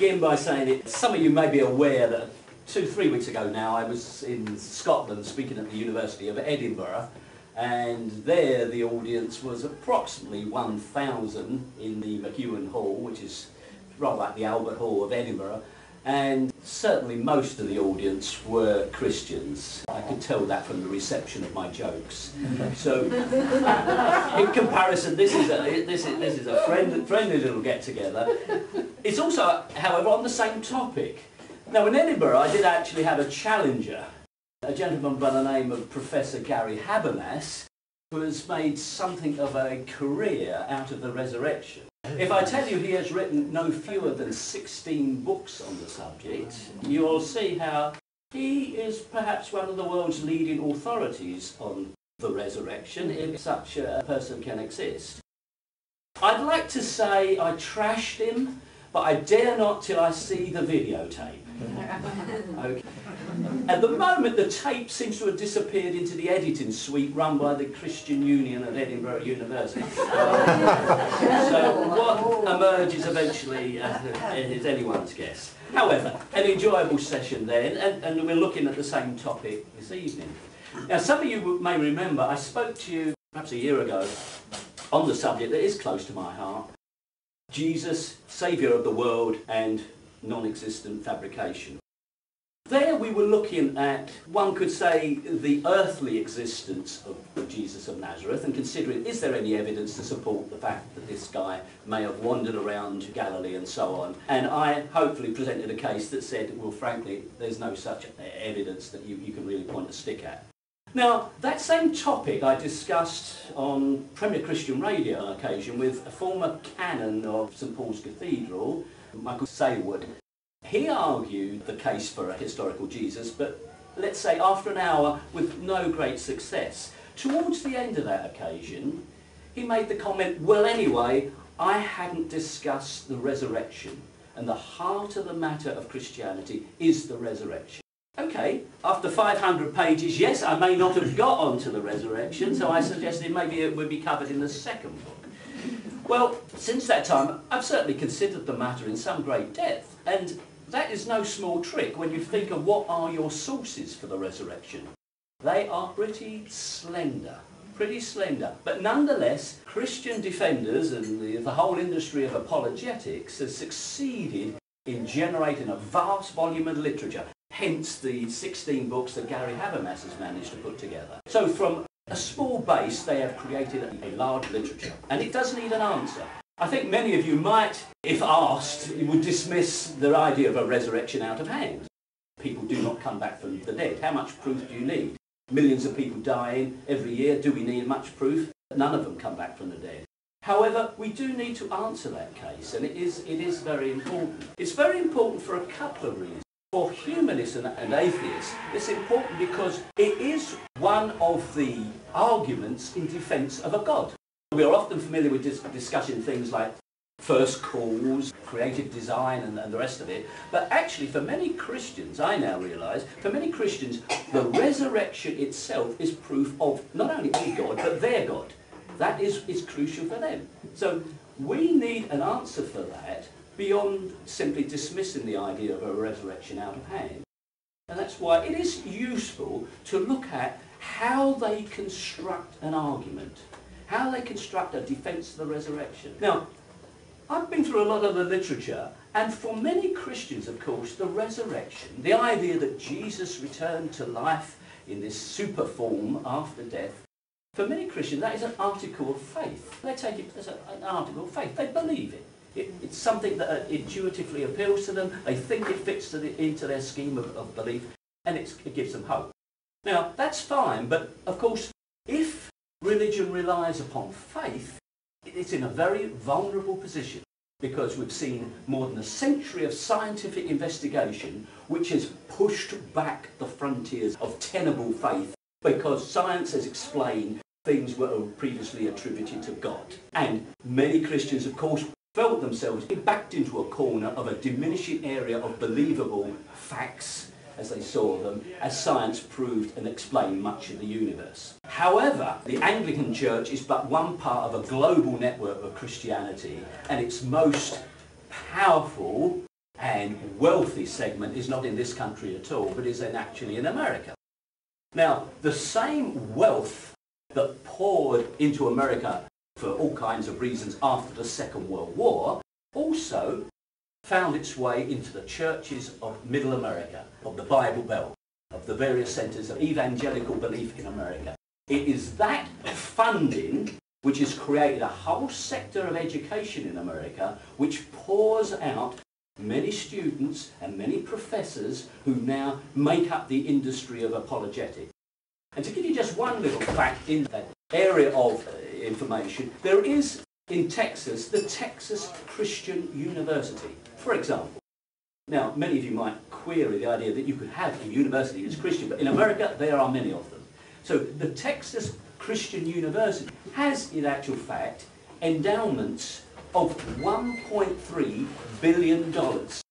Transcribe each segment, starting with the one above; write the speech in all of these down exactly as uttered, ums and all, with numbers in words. begin by saying that some of you may be aware that two, three weeks ago now I was in Scotland speaking at the University of Edinburgh, and there the audience was approximately one thousand in the McEwen Hall, which is rather like the Albert Hall of Edinburgh, and certainly most of the audience were Christians. I could tell that from the reception of my jokes. So, in comparison, this is a, this is, this is a friendly, friendly little get-together. It's also, however, on the same topic. Now, in Edinburgh, I did actually have a challenger. A gentleman by the name of Professor Gary Habermas, who has made something of a career out of the resurrection. If I tell you he has written no fewer than sixteen books on the subject, you'll see how he is perhaps one of the world's leading authorities on the resurrection, if such a person can exist. I'd like to say I trashed him, but I dare not till I see the videotape. Okay. At the moment, the tape seems to have disappeared into the editing suite run by the Christian Union at Edinburgh University. Uh, so what emerges eventually uh, is anyone's guess. However, an enjoyable session then, and, and we're looking at the same topic this evening. Now, some of you may remember, I spoke to you perhaps a year ago on the subject that is close to my heart, Jesus, Saviour of the world, and non-existent fabrication. There we were looking at, one could say, the earthly existence of Jesus of Nazareth and considering, is there any evidence to support the fact that this guy may have wandered around Galilee and so on? And I hopefully presented a case that said, well, frankly, there's no such evidence that you, you can really point a stick at. Now, that same topic I discussed on Premier Christian Radio on occasion with a former canon of Saint Paul's Cathedral, Michael Saywood. He argued the case for a historical Jesus, but let's say after an hour with no great success. Towards the end of that occasion, he made the comment, well anyway, I hadn't discussed the resurrection, and the heart of the matter of Christianity is the resurrection. Okay, after five hundred pages, yes, I may not have got onto the resurrection, so I suggested maybe it would be covered in the second book. Well, since that time, I've certainly considered the matter in some great depth, and that is no small trick when you think of what are your sources for the resurrection. They are pretty slender, pretty slender. But nonetheless, Christian defenders and the, the whole industry of apologetics has succeeded in generating a vast volume of literature, hence the sixteen books that Gary Habermas has managed to put together. So from a small base, they have created a large literature, and it does need an answer. I think many of you might, if asked, would dismiss the idea of a resurrection out of hand. People do not come back from the dead. How much proof do you need? Millions of people dying every year. Do we need much proof? None of them come back from the dead. However, we do need to answer that case, and it is, it is very important. It's very important for a couple of reasons. For humanists and, and atheists, it's important because it is one of the arguments in defence of a God. We are often familiar with dis discussing things like first cause, creative design and, and the rest of it, but actually for many Christians, I now realise, for many Christians, the resurrection itself is proof of not only a God, but their God. That is, is crucial for them. So we need an answer for that, beyond simply dismissing the idea of a resurrection out of hand. And that's why it is useful to look at how they construct an argument, how they construct a defence of the resurrection. Now, I've been through a lot of the literature, and for many Christians, of course, the resurrection, the idea that Jesus returned to life in this super form after death, for many Christians, that is an article of faith. They take it as a, an article of faith. They believe it. It, it's something that intuitively appeals to them, they think it fits to the, into their scheme of, of belief, and it's, it gives them hope. Now, that's fine, but of course, if religion relies upon faith, it's in a very vulnerable position, because we've seen more than a century of scientific investigation which has pushed back the frontiers of tenable faith, because science has explained things were previously attributed to God. And many Christians, of course, felt themselves backed into a corner of a diminishing area of believable facts, as they saw them, as science proved and explained much of the universe. However, the Anglican Church is but one part of a global network of Christianity, and its most powerful and wealthy segment is not in this country at all, but is in actually in America. Now, the same wealth that poured into America for all kinds of reasons after the Second World War also found its way into the churches of Middle America, of the Bible Belt, of the various centres of evangelical belief in America. It is that funding which has created a whole sector of education in America which pours out many students and many professors who now make up the industry of apologetics. And to give you just one little fact in that area of information, there is in Texas the Texas Christian University, for example. Now, many of you might query the idea that you could have a university that's Christian, but in America there are many of them. So the Texas Christian University has, in actual fact, endowments of one point three billion dollars.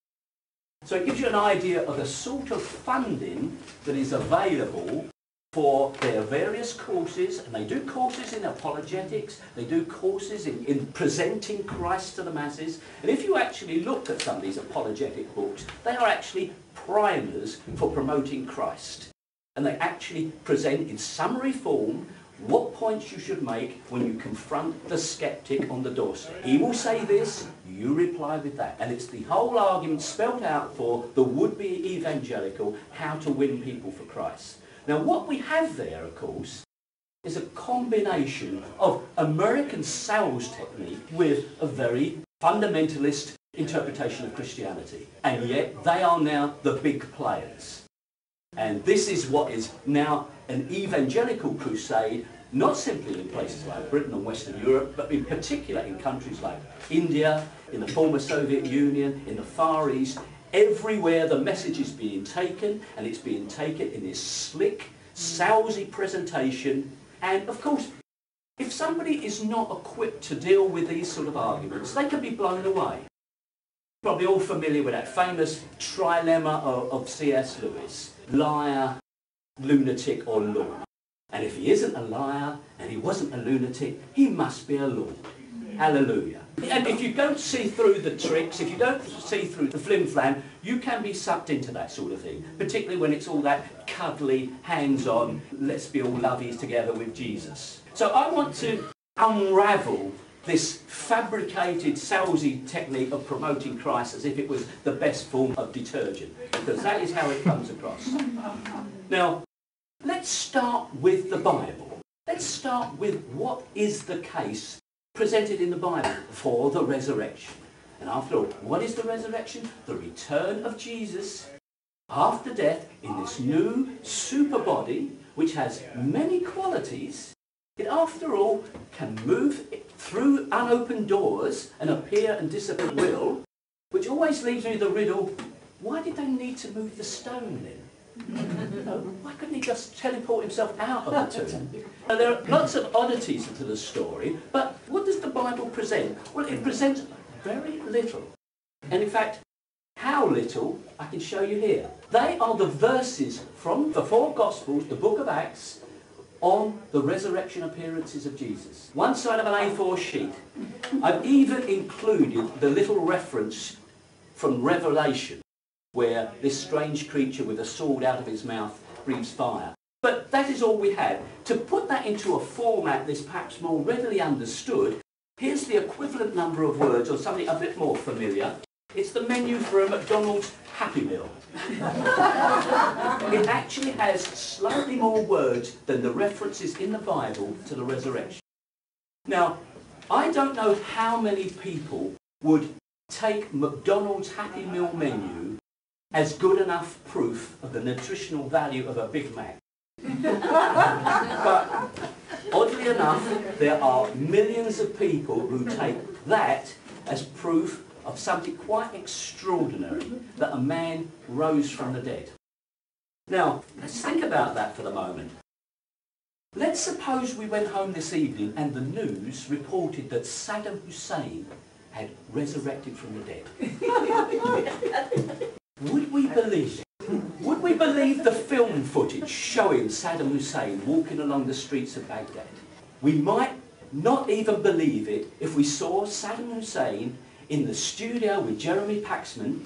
So it gives you an idea of the sort of funding that is available for their various courses, and they do courses in apologetics, they do courses in, in presenting Christ to the masses, and if you actually look at some of these apologetic books, they are actually primers for promoting Christ. And they actually present in summary form what points you should make when you confront the sceptic on the doorstep. He will say this, you reply with that. And it's the whole argument spelled out for the would-be evangelical, how to win people for Christ. Now what we have there, of course, is a combination of American sales technique with a very fundamentalist interpretation of Christianity. And yet they are now the big players. And this is what is now an evangelical crusade, not simply in places like Britain and Western Europe, but in particular in countries like India, in the former Soviet Union, in the Far East. Everywhere the message is being taken, and it's being taken in this slick, salesy presentation. And of course, if somebody is not equipped to deal with these sort of arguments, they can be blown away. Probably all familiar with that famous trilemma of, of C S Lewis. Liar, lunatic or lord. And if he isn't a liar, and he wasn't a lunatic, he must be a lord. Hallelujah. And if you don't see through the tricks, if you don't see through the flim-flam, you can be sucked into that sort of thing. Particularly when it's all that cuddly, hands-on, let's be all lovies together with Jesus. So I want to unravel this fabricated, salesy technique of promoting Christ as if it was the best form of detergent, because that is how it comes across. Now, let's start with the Bible. Let's start with what is the case presented in the Bible for the resurrection. And after all, what is the resurrection? The return of Jesus after death in this new super body, which has many qualities. It, after all, can move through unopened doors and appear and disappear at will, which always leaves me the riddle, why did they need to move the stone then? No, why couldn't he just teleport himself out of the tomb? Now, there are lots of oddities to the story, but what does the Bible present? Well, it presents very little. And in fact, how little, I can show you here. They are the verses from the four Gospels, the book of Acts, on the resurrection appearances of Jesus. One side of an A four sheet. I've even included the little reference from Revelation, where this strange creature with a sword out of his mouth breathes fire. But that is all we have. To put that into a format that's perhaps more readily understood, here's the equivalent number of words, or something a bit more familiar. It's the menu for a McDonald's Happy Meal. It actually has slightly more words than the references in the Bible to the resurrection. Now, I don't know how many people would take McDonald's Happy Meal menu as good enough proof of the nutritional value of a Big Mac. But oddly enough, there are millions of people who take that as proof of something quite extraordinary, that a man rose from the dead. Now, let's think about that for the moment. Let's suppose we went home this evening and the news reported that Saddam Hussein had resurrected from the dead. Would we believe it? Would we believe the film footage showing Saddam Hussein walking along the streets of Baghdad? We might not even believe it if we saw Saddam Hussein in the studio with Jeremy Paxman,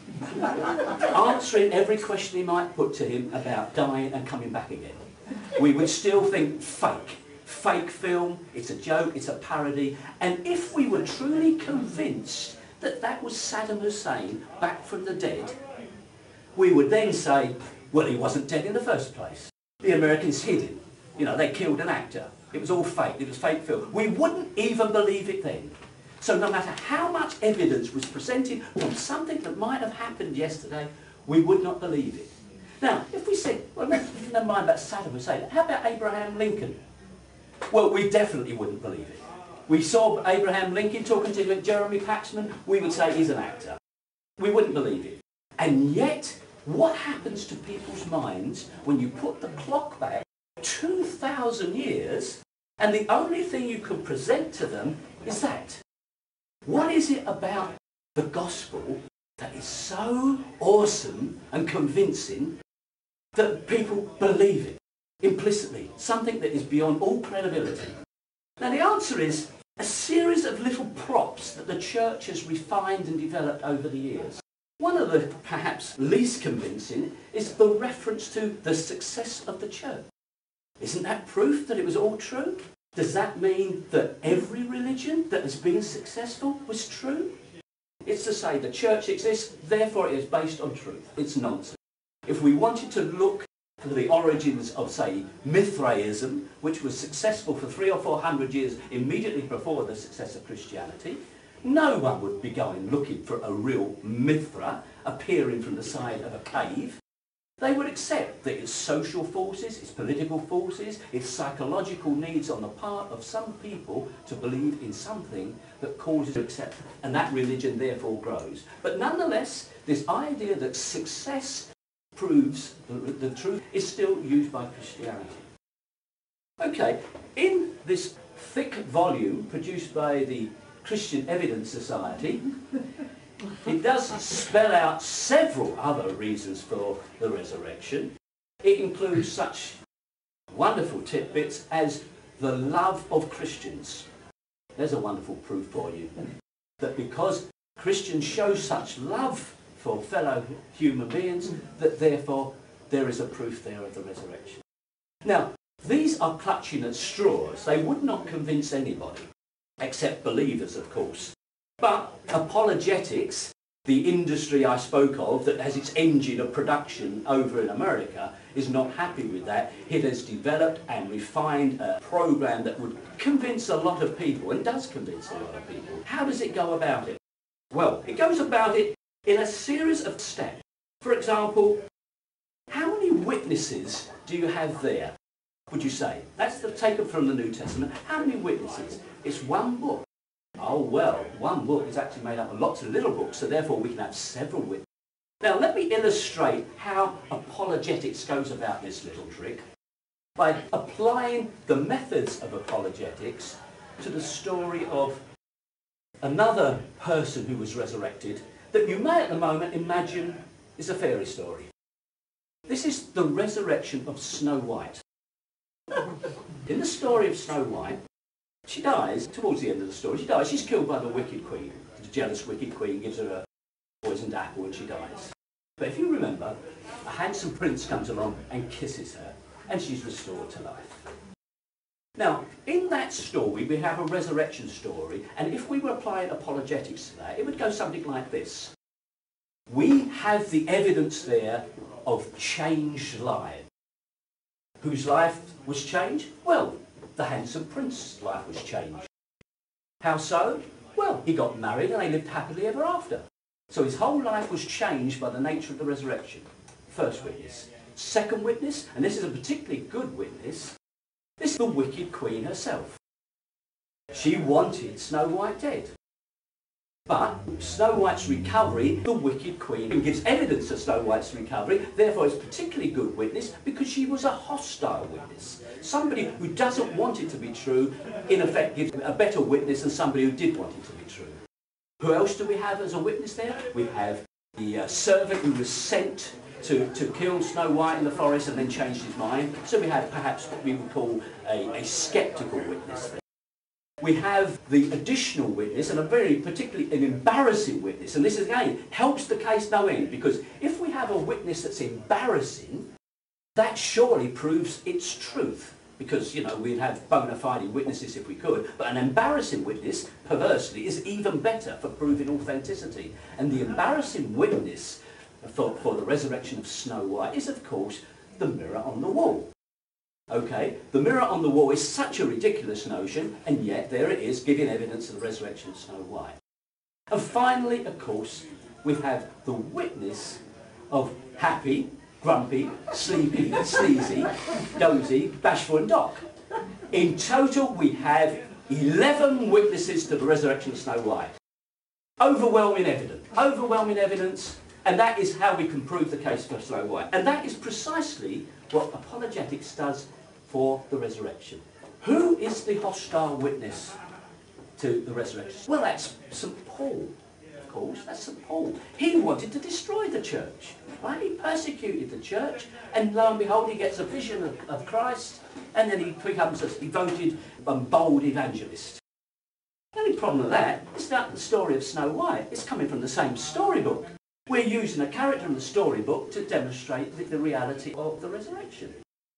answering every question he might put to him about dying and coming back again. We would still think fake. Fake film, it's a joke, it's a parody. And if we were truly convinced that that was Saddam Hussein back from the dead, we would then say, well, he wasn't dead in the first place. The Americans hid him. You know, they killed an actor. It was all fake. It was fake film. We wouldn't even believe it then. So no matter how much evidence was presented from something that might have happened yesterday, we would not believe it. Now, if we said, well, never mind about Saddam Hussein, how about Abraham Lincoln? Well, we definitely wouldn't believe it. We saw Abraham Lincoln talking to Jeremy Paxman, we would say he's an actor. We wouldn't believe it. And yet, what happens to people's minds when you put the clock back two thousand years and the only thing you can present to them is that? What is it about the gospel that is so awesome and convincing that people believe it implicitly, something that is beyond all credibility? Now the answer is a series of little props that the church has refined and developed over the years. One of the perhaps least convincing is the reference to the success of the church. Isn't that proof that it was all true? Does that mean that every religion that has been successful was true? It's to say the church exists, therefore it is based on truth. It's nonsense. If we wanted to look at the origins of, say, Mithraism, which was successful for three or four hundred years immediately before the success of Christianity, no one would be going looking for a real Mithra appearing from the side of a cave. They would accept that it's social forces, it's political forces, it's psychological needs on the part of some people to believe in something that causes acceptance, and that religion therefore grows. But nonetheless, this idea that success proves the, the truth is still used by Christianity. Okay, in this thick volume produced by the Christian Evidence Society, it does spell out several other reasons for the resurrection. It includes such wonderful tidbits as the love of Christians. There's a wonderful proof for you that because Christians show such love for fellow human beings, that therefore there is a proof there of the resurrection. Now, these are clutching at straws. They would not convince anybody, except believers, of course. But apologetics, the industry I spoke of that has its engine of production over in America, is not happy with that. It has developed and refined a program that would convince a lot of people, and does convince a lot of people. How does it go about it? Well, it goes about it in a series of steps. For example, how many witnesses do you have there, would you say? That's the, taken from the New Testament. How many witnesses? It's one book. Oh well, one book is actually made up of lots of little books, so therefore we can have several witnesses. Now let me illustrate how apologetics goes about this little trick by applying the methods of apologetics to the story of another person who was resurrected that you may at the moment imagine is a fairy story. This is the resurrection of Snow White. In the story of Snow White, she dies, towards the end of the story, she dies, she's killed by the wicked queen. The jealous wicked queen gives her a poisoned apple and she dies. But if you remember, a handsome prince comes along and kisses her, and she's restored to life. Now, in that story, we have a resurrection story, and if we were applying apologetics to that, it would go something like this. We have the evidence there of changed lives. Whose life was changed? Well, the handsome prince's life was changed. How so? Well, he got married and they lived happily ever after. So his whole life was changed by the nature of the resurrection. First witness. Second witness, and this is a particularly good witness, this is the wicked queen herself. She wanted Snow White dead. But Snow White's recovery, the wicked queen gives evidence of Snow White's recovery, therefore it's particularly good witness because she was a hostile witness. Somebody who doesn't want it to be true, in effect, gives a better witness than somebody who did want it to be true. Who else do we have as a witness there? We have the uh, servant who was sent to, to kill Snow White in the forest and then changed his mind. So we had perhaps what we would call a, a sceptical witness there. we have the additional witness, and a very particularly an embarrassing witness, and this again helps the case no end, because if we have a witness that's embarrassing, that surely proves its truth, because, you know, we'd have bona fide witnesses if we could, but an embarrassing witness, perversely, is even better for proving authenticity. And the embarrassing witness for, for the resurrection of Snow White is, of course, the mirror on the wall. Okay, the mirror on the wall is such a ridiculous notion, and yet there it is, giving evidence of the resurrection of Snow White. And finally, of course, we have the witness of Happy, Grumpy, Sleepy, Sneezy, Dozy, Bashful and Doc. In total, we have eleven witnesses to the resurrection of Snow White. Overwhelming evidence. Overwhelming evidence, and that is how we can prove the case for Snow White. And that is precisely what apologetics does for the resurrection. Who is the hostile witness to the resurrection? Well, that's Saint Paul, of course. That's Saint Paul. He wanted to destroy the church. Right? He persecuted the church, and lo and behold, he gets a vision of, of Christ, and then he becomes a devoted and bold evangelist. The only problem with that is not the story of Snow White. It's coming from the same storybook. We're using a character in the storybook to demonstrate the, the reality of the resurrection.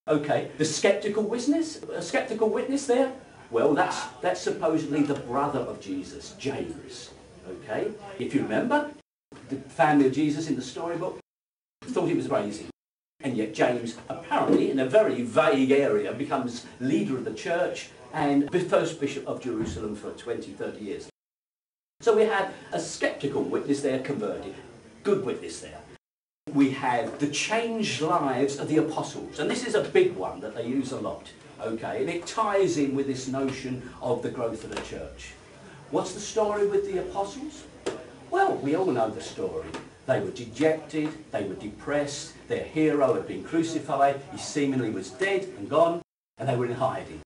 Okay, the sceptical witness, a sceptical witness there? Well, that's, that's supposedly the brother of Jesus, James. Okay, if you remember, the family of Jesus in the storybook thought he was crazy. And yet James, apparently, in a very vague area, becomes leader of the church and first bishop of Jerusalem for twenty, thirty years. So we have a sceptical witness there converted. Good witness there. We have the changed lives of the apostles, and this is a big one that they use a lot, okay, and it ties in with this notion of the growth of the church. What's the story with the apostles? Well, we all know the story. They were dejected, they were depressed, their hero had been crucified, he seemingly was dead and gone, and they were in hiding.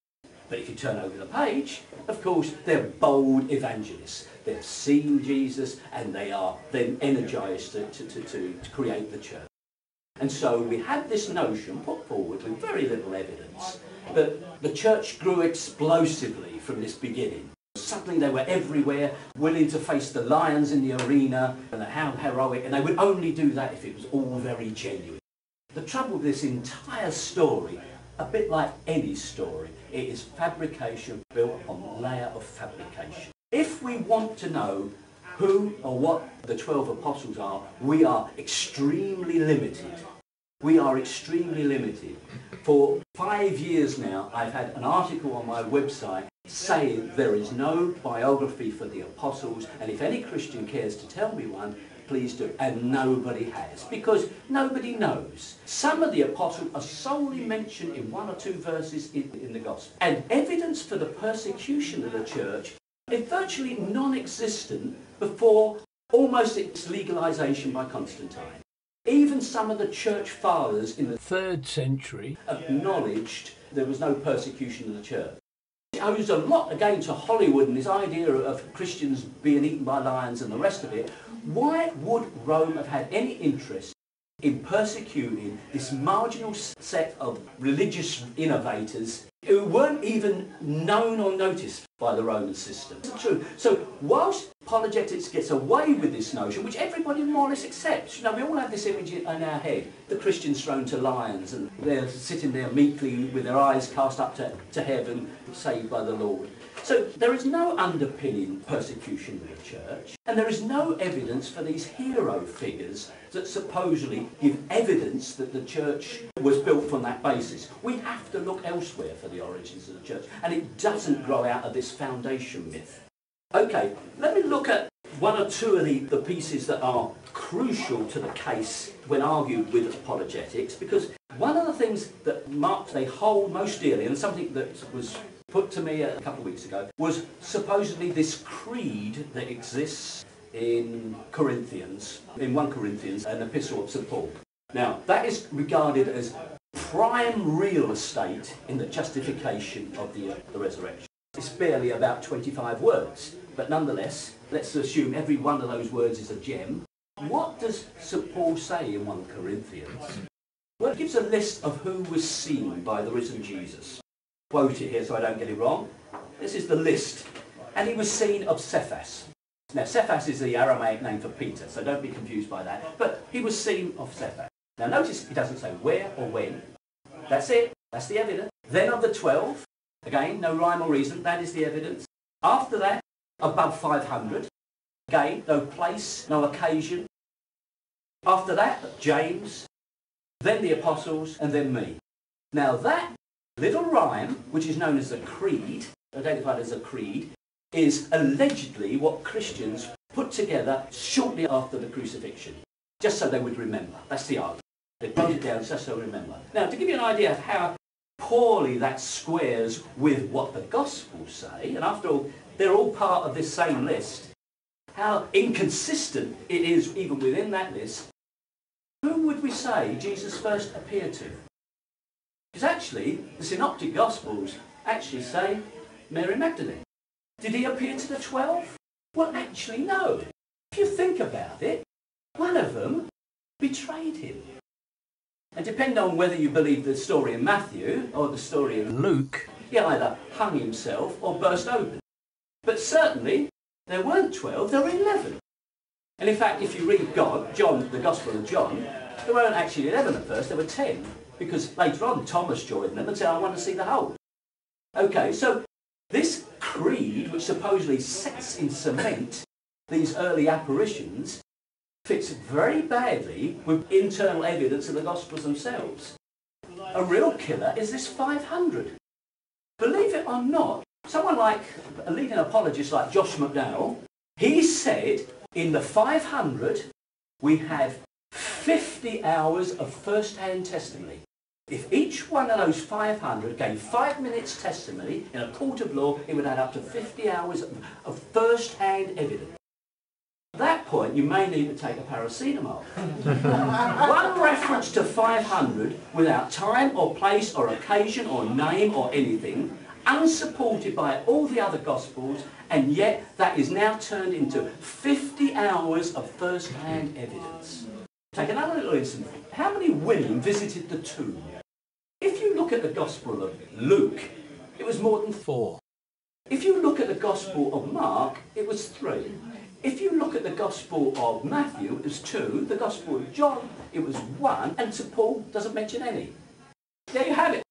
But if you turn over the page, of course, they're bold evangelists. They've seen Jesus, and they are then energised to, to, to, to create the church. And so we had this notion put forward with very little evidence that the church grew explosively from this beginning. Suddenly they were everywhere, willing to face the lions in the arena, and how heroic, and they would only do that if it was all very genuine. The trouble with this entire story, a bit like any story, it is fabrication built on layer of fabrication. If we want to know who or what the twelve apostles are, we are extremely limited. We are extremely limited. For five years now, I've had an article on my website saying there is no biography for the apostles, and if any Christian cares to tell me one, please do. And nobody has, because nobody knows. Some of the apostles are solely mentioned in one or two verses in, in the gospel. And evidence for the persecution of the church is virtually non-existent before almost its legalisation by Constantine. Even some of the church fathers in the third century acknowledged there was no persecution of the church. It owes a lot, again, to Hollywood and this idea of Christians being eaten by lions and the rest of it. Why would Rome have had any interest in persecuting this marginal set of religious innovators who weren't even known or noticed by the Roman system? It's true. So whilst apologetics gets away with this notion, which everybody more or less accepts, you know, we all have this image in our head, the Christians thrown to lions and they're sitting there meekly with their eyes cast up to, to heaven, saved by the Lord. So there is no underpinning persecution of the church, and there is no evidence for these hero figures that supposedly give evidence that the church was built from that basis. We have to look elsewhere for the origins of the church, and it doesn't grow out of this foundation myth. Okay, let me look at one or two of the, the pieces that are crucial to the case when argued with apologetics, because one of the things that marks they hold most dearly, and something that was put to me a couple of weeks ago, was supposedly this creed that exists in Corinthians, in First Corinthians, an epistle of Saint Paul. Now, that is regarded as prime real estate in the justification of the, uh, the resurrection. It's barely about twenty-five words, but nonetheless, let's assume every one of those words is a gem. What does Saint Paul say in First Corinthians? Well, it gives a list of who was seen by the risen Jesus. Quote it here so I don't get it wrong. This is the list. And he was seen of Cephas. Now, Cephas is the Aramaic name for Peter, so don't be confused by that. But he was seen of Cephas. Now, notice he doesn't say where or when. That's it. That's the evidence. Then of the twelve, again, no rhyme or reason. That is the evidence. After that, above five hundred. Again, no place, no occasion. After that, James, then the apostles, and then me. Now, that little rhyme, which is known as a creed, identified as a creed, is allegedly what Christians put together shortly after the crucifixion, just so they would remember. That's the argument. They put it down just so they remember. Now, to give you an idea of how poorly that squares with what the Gospels say, and after all, they're all part of this same list, how inconsistent it is even within that list, who would we say Jesus first appeared to? Because actually, the Synoptic Gospels actually say Mary Magdalene. Did he appear to the twelve? Well, actually, no. If you think about it, one of them betrayed him. And depending on whether you believe the story in Matthew or the story in Luke, he either hung himself or burst open. But certainly, there weren't twelve, there were eleven. And in fact, if you read God, John, the Gospel of John, there weren't actually eleven at first, there were ten. Because later on, Thomas joined them and said, I want to see the whole. Okay, so this creed, which supposedly sets in cement these early apparitions, fits very badly with internal evidence of the Gospels themselves. A real killer is this five hundred. Believe it or not, someone like a leading apologist like Josh McDowell, he said in the five hundred we have fifty hours of first-hand testimony. If each one of those five hundred gave five minutes testimony in a court of law, it would add up to fifty hours of, of first-hand evidence. At that point, you may need to take a paracetamol. One reference to five hundred without time or place or occasion or name or anything, unsupported by all the other Gospels, and yet that is now turned into fifty hours of first-hand evidence. Take another little instance. How many women visited the tomb? If you look at the Gospel of Luke, it was more than four. If you look at the Gospel of Mark, it was three. If you look at the Gospel of Matthew, it was two. The Gospel of John, it was one. And Saint Paul doesn't mention any. There you have it.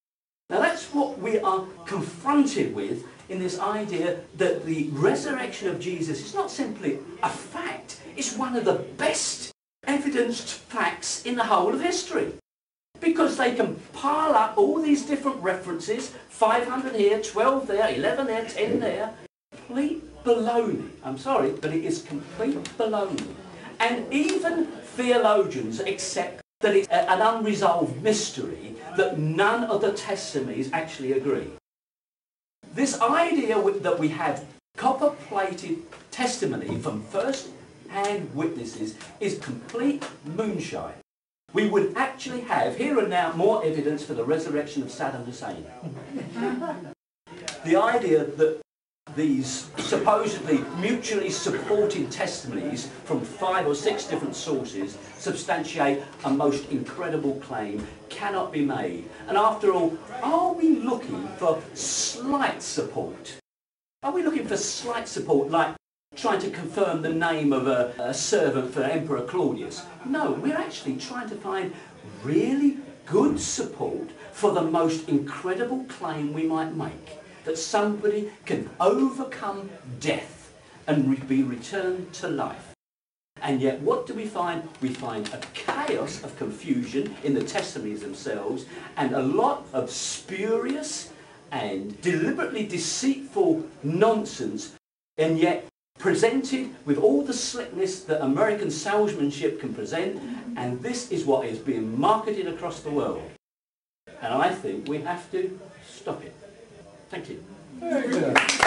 Now that's what we are confronted with in this idea that the resurrection of Jesus is not simply a fact. It's one of the best evidenced facts in the whole of history. Because they can pile up all these different references, five hundred here, twelve there, eleven there, ten there. Complete baloney. I'm sorry, but it is complete baloney. And even theologians accept that it's a, an unresolved mystery that none of the testimonies actually agree. This idea with, that we have copper-plated testimony from first-hand witnesses is complete moonshine. We would actually have, here and now, more evidence for the resurrection of Saddam Hussein. The idea that these supposedly mutually supporting testimonies from five or six different sources substantiate a most incredible claim cannot be made. And after all, are we looking for slight support? Are we looking for slight support like trying to confirm the name of a, a servant for Emperor Claudius? No, we're actually trying to find really good support for the most incredible claim we might make. That somebody can overcome death and re be returned to life. And yet what do we find? We find a chaos of confusion in the testimonies themselves and a lot of spurious and deliberately deceitful nonsense, and yet presented with all the slickness that American salesmanship can present, and this is what is being marketed across the world. And I think we have to stop it. Thank you. Very good.